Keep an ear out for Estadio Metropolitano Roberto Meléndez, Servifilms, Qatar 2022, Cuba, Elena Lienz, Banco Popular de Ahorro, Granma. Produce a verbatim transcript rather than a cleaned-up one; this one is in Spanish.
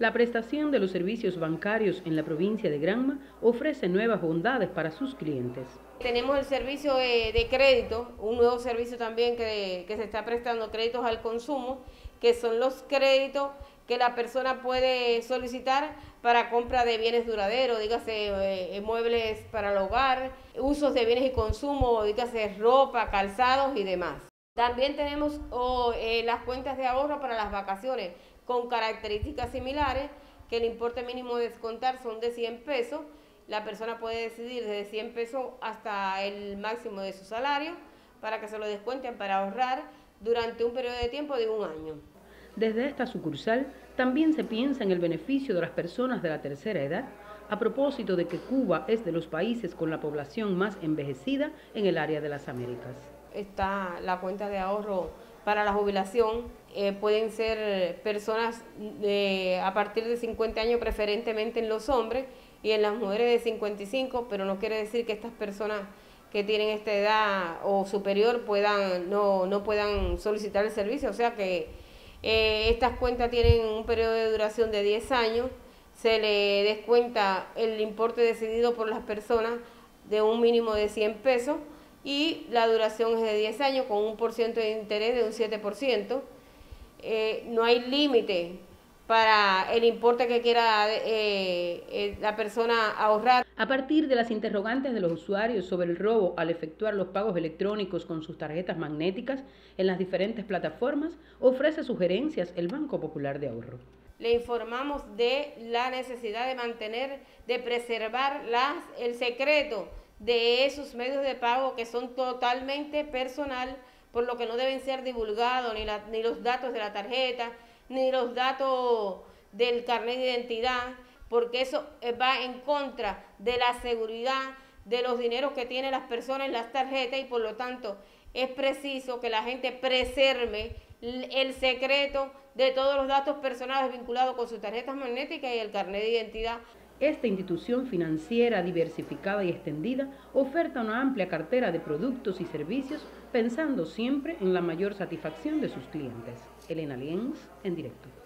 La prestación de los servicios bancarios en la provincia de Granma ofrece nuevas bondades para sus clientes. Tenemos el servicio de, de crédito, un nuevo servicio también que, que se está prestando, créditos al consumo, que son los créditos que la persona puede solicitar para compra de bienes duraderos, dígase muebles para el hogar, usos de bienes y consumo, dígase ropa, calzados y demás. También tenemos oh, eh, las cuentas de ahorro para las vacaciones con características similares, que el importe mínimo de descontar son de cien pesos. La persona puede decidir desde cien pesos hasta el máximo de su salario para que se lo descuenten para ahorrar durante un periodo de tiempo de un año. Desde esta sucursal también se piensa en el beneficio de las personas de la tercera edad, a propósito de que Cuba es de los países con la población más envejecida en el área de las Américas. Está la cuenta de ahorro para la jubilación, eh, pueden ser personas de, a partir de cincuenta años, preferentemente en los hombres y en las mujeres de cincuenta y cinco, pero no quiere decir que estas personas que tienen esta edad o superior puedan no, no puedan solicitar el servicio, o sea que eh, estas cuentas tienen un periodo de duración de diez años, se le descuenta el importe decidido por las personas de un mínimo de cien pesos, y la duración es de diez años con un por ciento de interés de un siete por ciento. Eh, no hay límite para el importe que quiera eh, eh, la persona ahorrar. A partir de las interrogantes de los usuarios sobre el robo al efectuar los pagos electrónicos con sus tarjetas magnéticas en las diferentes plataformas, ofrece sugerencias el Banco Popular de Ahorro. Le informamos de la necesidad de mantener, de preservar las, el secreto de esos medios de pago que son totalmente personal, por lo que no deben ser divulgados ni, la, ni los datos de la tarjeta, ni los datos del carnet de identidad, porque eso va en contra de la seguridad de los dineros que tienen las personas en las tarjetas, y por lo tanto es preciso que la gente preserve el secreto de todos los datos personales vinculados con sus tarjetas magnéticas y el carnet de identidad. Esta institución financiera diversificada y extendida oferta una amplia cartera de productos y servicios, pensando siempre en la mayor satisfacción de sus clientes. Elena Lienz, en directo.